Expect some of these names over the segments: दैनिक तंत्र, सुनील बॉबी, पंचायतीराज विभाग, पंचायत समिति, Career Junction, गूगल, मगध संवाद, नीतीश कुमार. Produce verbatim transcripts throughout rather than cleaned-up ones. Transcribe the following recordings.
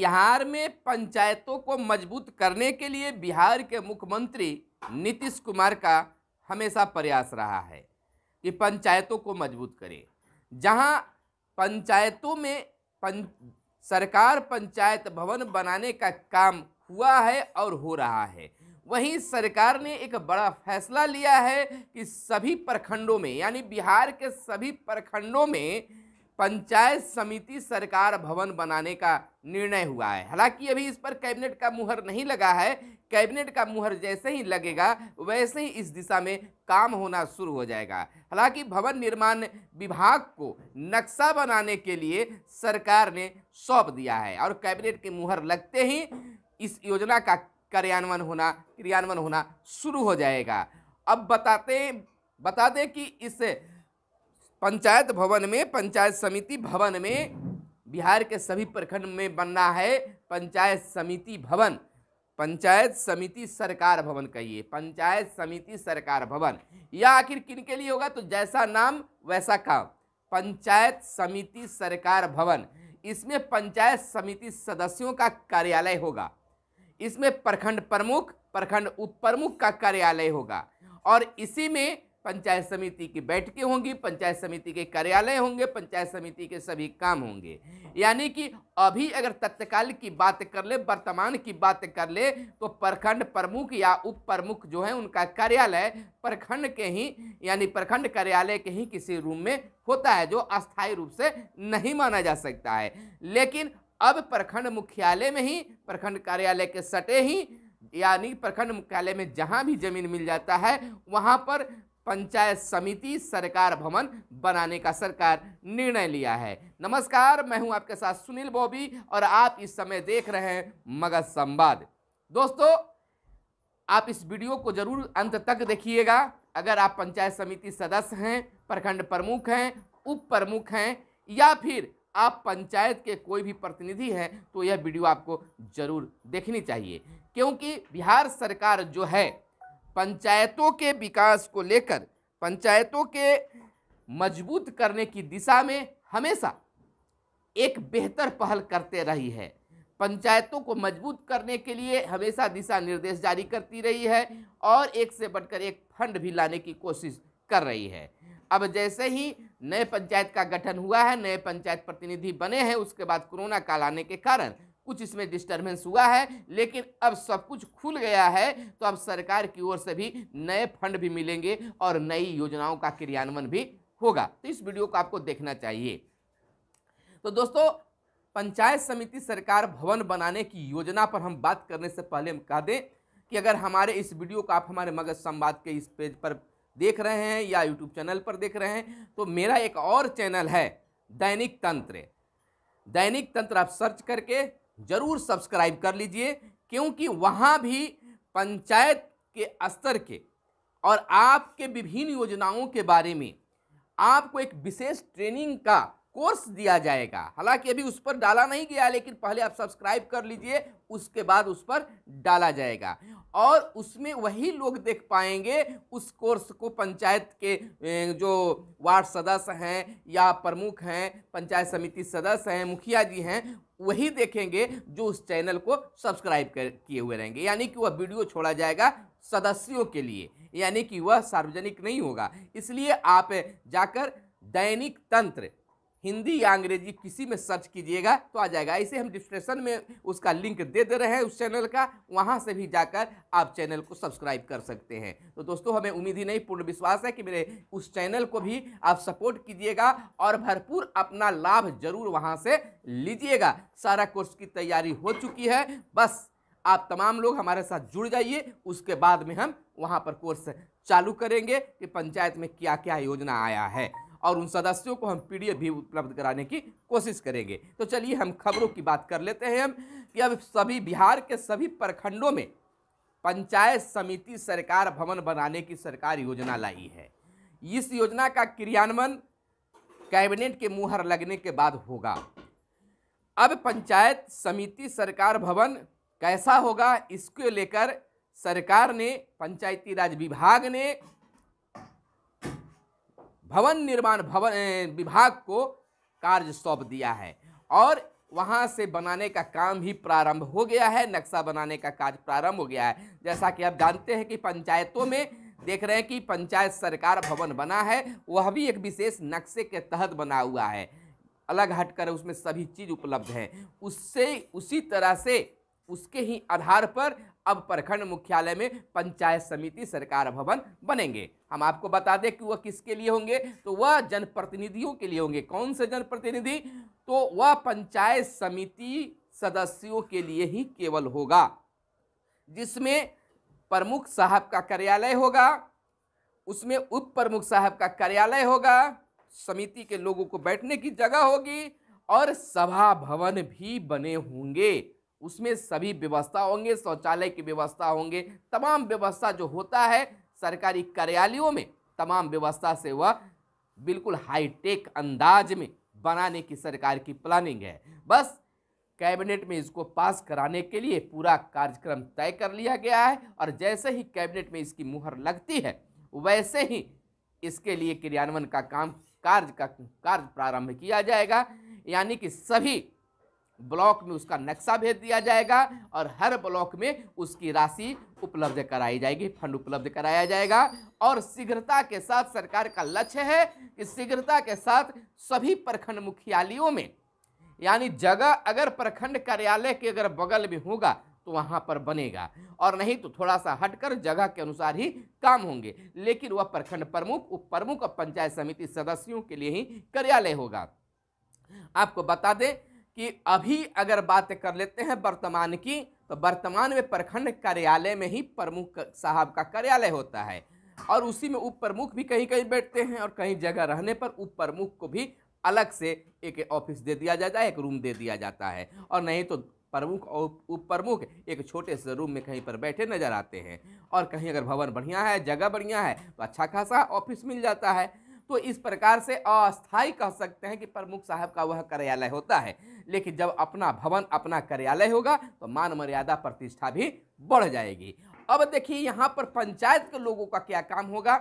बिहार में पंचायतों को मजबूत करने के लिए बिहार के मुख्यमंत्री नीतीश कुमार का हमेशा प्रयास रहा है कि पंचायतों को मजबूत करें। जहां पंचायतों में पंच, सरकार पंचायत भवन बनाने का काम हुआ है और हो रहा है, वहीं सरकार ने एक बड़ा फैसला लिया है कि सभी प्रखंडों में यानी बिहार के सभी प्रखंडों में पंचायत समिति सरकार भवन बनाने का निर्णय हुआ है। हालांकि अभी इस पर कैबिनेट का मुहर नहीं लगा है, कैबिनेट का मुहर जैसे ही लगेगा वैसे ही इस दिशा में काम होना शुरू हो जाएगा। हालांकि भवन निर्माण विभाग को नक्शा बनाने के लिए सरकार ने सौंप दिया है और कैबिनेट की मुहर लगते ही इस योजना का कार्यान्वयन होना क्रियान्वयन होना शुरू हो जाएगा। अब बताते बता दें कि इस पंचायत भवन में पंचायत समिति भवन में बिहार के सभी प्रखंड में बनना है पंचायत समिति भवन, पंचायत समिति सरकार भवन कहिए, पंचायत समिति सरकार भवन। यह आखिर किन के लिए होगा तो जैसा नाम वैसा काम, पंचायत समिति सरकार भवन। इसमें पंचायत समिति सदस्यों का कार्यालय होगा, इसमें प्रखंड प्रमुख प्रखंड उप प्रमुख का कार्यालय होगा और इसी में पंचायत समिति की बैठकें होंगी, पंचायत समिति के कार्यालय होंगे, पंचायत समिति के सभी काम होंगे। यानी कि अभी अगर तत्काल की बात कर ले, वर्तमान की बात कर ले तो प्रखंड प्रमुख या उप प्रमुख जो है उनका कार्यालय प्रखंड के ही यानी प्रखंड कार्यालय के ही किसी रूम में होता है जो अस्थायी रूप से नहीं माना जा सकता है। लेकिन अब प्रखंड मुख्यालय में ही प्रखंड कार्यालय के सटे ही यानी प्रखंड मुख्यालय में जहाँ भी जमीन मिल जाता है वहाँ पर पंचायत समिति सरकार भवन बनाने का सरकार निर्णय लिया है। नमस्कार, मैं हूं आपके साथ सुनील बॉबी और आप इस समय देख रहे हैं मगध संवाद। दोस्तों, आप इस वीडियो को जरूर अंत तक देखिएगा। अगर आप पंचायत समिति सदस्य हैं, प्रखंड प्रमुख हैं, उप प्रमुख हैं या फिर आप पंचायत के कोई भी प्रतिनिधि हैं तो यह वीडियो आपको जरूर देखनी चाहिए, क्योंकि बिहार सरकार जो है पंचायतों के विकास को लेकर पंचायतों के मजबूत करने की दिशा में हमेशा एक बेहतर पहल करते रही है। पंचायतों को मजबूत करने के लिए हमेशा दिशा निर्देश जारी करती रही है और एक से बढ़कर एक फंड भी लाने की कोशिश कर रही है। अब जैसे ही नए पंचायत का गठन हुआ है, नए पंचायत प्रतिनिधि बने हैं, उसके बाद कोरोना काल आने के कारण कुछ इसमें डिस्टर्बेंस हुआ है, लेकिन अब सब कुछ खुल गया है तो अब सरकार की ओर से भी नए फंड भी मिलेंगे और नई योजनाओं का क्रियान्वयन भी होगा। तो इस वीडियो को आपको देखना चाहिए। तो दोस्तों, पंचायत समिति सरकार भवन बनाने की योजना पर हम बात करने से पहले हम कह दें कि अगर हमारे इस वीडियो को आप हमारे मगध संवाद के इस पेज पर देख रहे हैं या यूट्यूब चैनल पर देख रहे हैं तो मेरा एक और चैनल है दैनिक तंत्र। दैनिक तंत्र आप सर्च करके जरूर सब्सक्राइब कर लीजिए, क्योंकि वहाँ भी पंचायत के स्तर के और आपके विभिन्न योजनाओं के बारे में आपको एक विशेष ट्रेनिंग का कोर्स दिया जाएगा। हालांकि अभी उस पर डाला नहीं गया, लेकिन पहले आप सब्सक्राइब कर लीजिए, उसके बाद उस पर डाला जाएगा और उसमें वही लोग देख पाएंगे उस कोर्स को। पंचायत के जो वार्ड सदस्य हैं या प्रमुख हैं, पंचायत समिति सदस्य हैं, मुखिया जी हैं, वही देखेंगे जो उस चैनल को सब्सक्राइब किए हुए रहेंगे। यानी कि वह वीडियो छोड़ा जाएगा सदस्यों के लिए, यानी कि वह सार्वजनिक नहीं होगा। इसलिए आप जाकर दैनिक तंत्र हिंदी या अंग्रेजी किसी में सर्च कीजिएगा तो आ जाएगा। इसे हम डिस्क्रिप्शन में उसका लिंक दे दे रहे हैं उस चैनल का, वहाँ से भी जाकर आप चैनल को सब्सक्राइब कर सकते हैं। तो दोस्तों, हमें उम्मीद ही नहीं, पूर्ण विश्वास है कि मेरे उस चैनल को भी आप सपोर्ट कीजिएगा और भरपूर अपना लाभ जरूर वहाँ से लीजिएगा। सारा कोर्स की तैयारी हो चुकी है, बस आप तमाम लोग हमारे साथ जुड़ जाइए। उसके बाद में हम वहाँ पर कोर्स चालू करेंगे कि पंचायत में क्या क्या योजना आया है और उन सदस्यों को हम पीडीएफ भी उपलब्ध कराने की कोशिश करेंगे। तो चलिए हम खबरों की बात कर लेते हैं हम कि अब सभी बिहार के सभी प्रखंडों में पंचायत समिति सरकार भवन बनाने की सरकार योजना लाई है। इस योजना का क्रियान्वयन कैबिनेट के मुहर लगने के बाद होगा। अब पंचायत समिति सरकार भवन कैसा होगा, इसको लेकर सरकार ने, पंचायती राज विभाग ने भवन निर्माण भवन विभाग को कार्य सौंप दिया है और वहाँ से बनाने का काम ही प्रारंभ हो गया है, नक्शा बनाने का कार्य प्रारंभ हो गया है। जैसा कि आप जानते हैं कि पंचायतों में देख रहे हैं कि पंचायत सरकार भवन बना है, वह भी एक विशेष नक्शे के तहत बना हुआ है, अलग हटकर उसमें सभी चीज़ उपलब्ध हैं। उससे उसी तरह से उसके ही आधार पर अब प्रखंड मुख्यालय में पंचायत समिति सरकार भवन बनेंगे। हम आपको बता दें कि वह किसके लिए होंगे, तो वह जनप्रतिनिधियों के लिए होंगे। कौन से जनप्रतिनिधि, तो वह पंचायत समिति सदस्यों के लिए ही केवल होगा, जिसमें प्रमुख साहब का कार्यालय होगा, उसमें उप प्रमुख साहब का कार्यालय होगा, समिति के लोगों को बैठने की जगह होगी और सभा भवन भी बने होंगे। उसमें सभी व्यवस्था होंगे, शौचालय की व्यवस्था होंगे, तमाम व्यवस्था जो होता है सरकारी कार्यालयों में, तमाम व्यवस्था से वह बिल्कुल हाईटेक अंदाज में बनाने की सरकार की प्लानिंग है। बस कैबिनेट में इसको पास कराने के लिए पूरा कार्यक्रम तय कर लिया गया है और जैसे ही कैबिनेट में इसकी मुहर लगती है वैसे ही इसके लिए क्रियान्वयन का काम कार्य का कार्य प्रारंभ किया जाएगा। यानी कि सभी ब्लॉक में उसका नक्शा भेज दिया जाएगा और हर ब्लॉक में उसकी राशि उपलब्ध कराई जाएगी, फंड उपलब्ध कराया जाएगा। और शीघ्रता के साथ सरकार का लक्ष्य है कि शीघ्रता के साथ सभी प्रखंड मुख्यालयों में, यानी जगह अगर प्रखंड कार्यालय के अगर बगल में होगा तो वहाँ पर बनेगा और नहीं तो थोड़ा सा हटकर जगह के अनुसार ही काम होंगे, लेकिन वह प्रखंड प्रमुख, उप प्रमुख और पंचायत समिति सदस्यों के लिए ही कार्यालय होगा। आपको बता दें कि अभी अगर बात कर लेते हैं वर्तमान की, तो वर्तमान में प्रखंड कार्यालय में ही प्रमुख साहब का कार्यालय होता है और उसी में उप प्रमुख भी कहीं कहीं बैठते हैं और कहीं जगह रहने पर उप प्रमुख को भी अलग से एक ऑफिस दे दिया जाता है, एक रूम दे दिया जाता है, और नहीं तो प्रमुख और उप प्रमुख एक छोटे से रूम में कहीं पर बैठे नजर आते हैं। और कहीं अगर भवन बढ़िया है, जगह बढ़िया है तो अच्छा खासा ऑफिस मिल जाता है। तो इस प्रकार से अस्थायी कह सकते हैं कि प्रमुख साहब का वह कार्यालय होता है, लेकिन जब अपना भवन अपना कार्यालय होगा तो मान मर्यादा प्रतिष्ठा भी बढ़ जाएगी। अब देखिए यहाँ पर पंचायत के लोगों का क्या काम होगा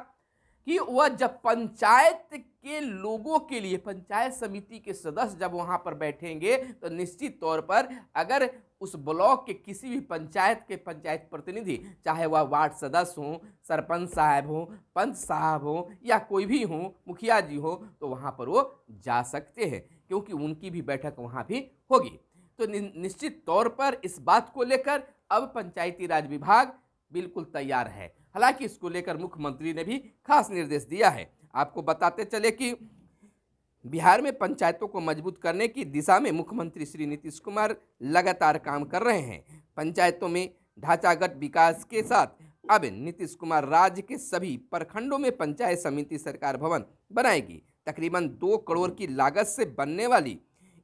कि वह जब पंचायत के लोगों के लिए पंचायत समिति के सदस्य जब वहाँ पर बैठेंगे तो निश्चित तौर पर अगर उस ब्लॉक के किसी भी पंचायत के पंचायत प्रतिनिधि, चाहे वह वार्ड सदस्य हों, सरपंच साहब हों, पंच साहब हों या कोई भी हों, मुखिया जी हों, तो वहाँ पर वो जा सकते हैं क्योंकि उनकी भी बैठक वहाँ भी होगी। तो निश्चित तौर पर इस बात को लेकर अब पंचायती राज विभाग बिल्कुल तैयार है। हालांकि इसको लेकर मुख्यमंत्री ने भी खास निर्देश दिया है। आपको बताते चले कि बिहार में पंचायतों को मजबूत करने की दिशा में मुख्यमंत्री श्री नीतीश कुमार लगातार काम कर रहे हैं। पंचायतों में ढांचागत विकास के साथ अब नीतीश कुमार राज्य के सभी प्रखंडों में पंचायत समिति सरकार भवन बनाएगी। तकरीबन दो करोड़ की लागत से बनने वाली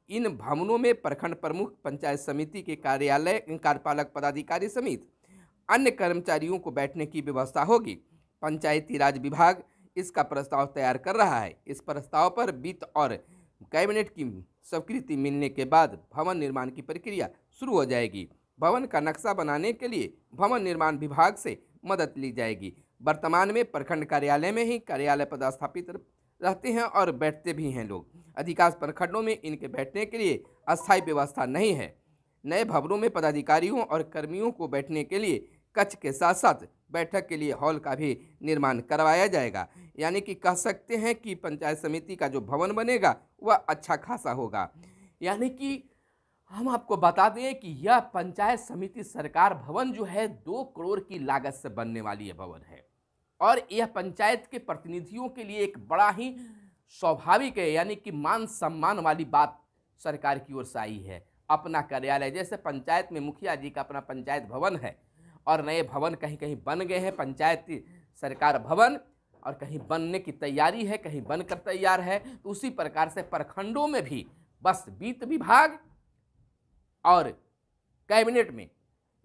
इन भवनों में प्रखंड प्रमुख, पंचायत समिति के कार्यालय, कार्यपालक पदाधिकारी समेत अन्य कर्मचारियों को बैठने की व्यवस्था होगी। पंचायती राज विभाग इसका प्रस्ताव तैयार कर रहा है। इस प्रस्ताव पर वित्त और कैबिनेट की स्वीकृति मिलने के बाद भवन निर्माण की प्रक्रिया शुरू हो जाएगी। भवन का नक्शा बनाने के लिए भवन निर्माण विभाग से मदद ली जाएगी। वर्तमान में प्रखंड कार्यालय में ही कार्यालय पदस्थापित रहते हैं और बैठते भी हैं लोग। अधिकांश प्रखंडों में इनके बैठने के लिए अस्थायी व्यवस्था नहीं है। नए भवनों में पदाधिकारियों और कर्मियों को बैठने के लिए कक्ष के साथ साथ बैठक के लिए हॉल का भी निर्माण करवाया जाएगा। यानी कि कह सकते हैं कि पंचायत समिति का जो भवन बनेगा वह अच्छा खासा होगा। यानी कि हम आपको बता दें कि यह पंचायत समिति सरकार भवन जो है दो करोड़ की लागत से बनने वाली यह भवन है और यह पंचायत के प्रतिनिधियों के लिए एक बड़ा ही स्वाभाविक है, यानी कि मान सम्मान वाली बात सरकार की ओर से आई है। अपना कार्यालय, जैसे पंचायत में मुखिया जी का अपना पंचायत भवन है और नए भवन कहीं कहीं बन गए हैं पंचायती सरकार भवन, और कहीं बनने की तैयारी है, कहीं बनकर तैयार है, तो उसी प्रकार से प्रखंडों में भी बस वित्त विभाग और कैबिनेट में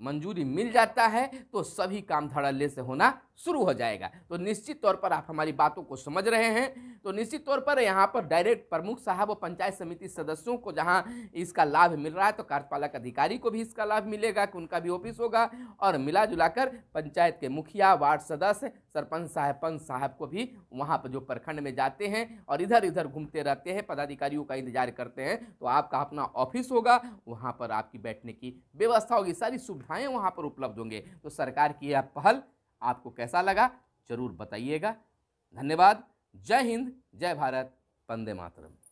मंजूरी मिल जाता है तो सभी काम धड़ल्ले से होना शुरू हो जाएगा। तो निश्चित तौर पर आप हमारी बातों को समझ रहे हैं। तो निश्चित तौर पर यहाँ पर डायरेक्ट प्रमुख साहब और पंचायत समिति सदस्यों को जहाँ इसका लाभ मिल रहा है, तो कार्यपालक अधिकारी को भी इसका लाभ मिलेगा कि उनका भी ऑफिस होगा, और मिला जुलाकर पंचायत के मुखिया, वार्ड सदस्य, सरपंच साहब, पंच साहब को भी वहाँ पर जो प्रखंड में जाते हैं और इधर इधर घूमते रहते हैं, पदाधिकारियों का इंतजार करते हैं, तो आपका अपना ऑफिस होगा, वहाँ पर आपकी बैठने की व्यवस्था होगी, सारी सुविधाएं वहाँ पर उपलब्ध होंगे। तो सरकार की यह पहल आपको कैसा लगा जरूर बताइएगा। धन्यवाद। जय हिंद, जय भारत, वंदे मातरम।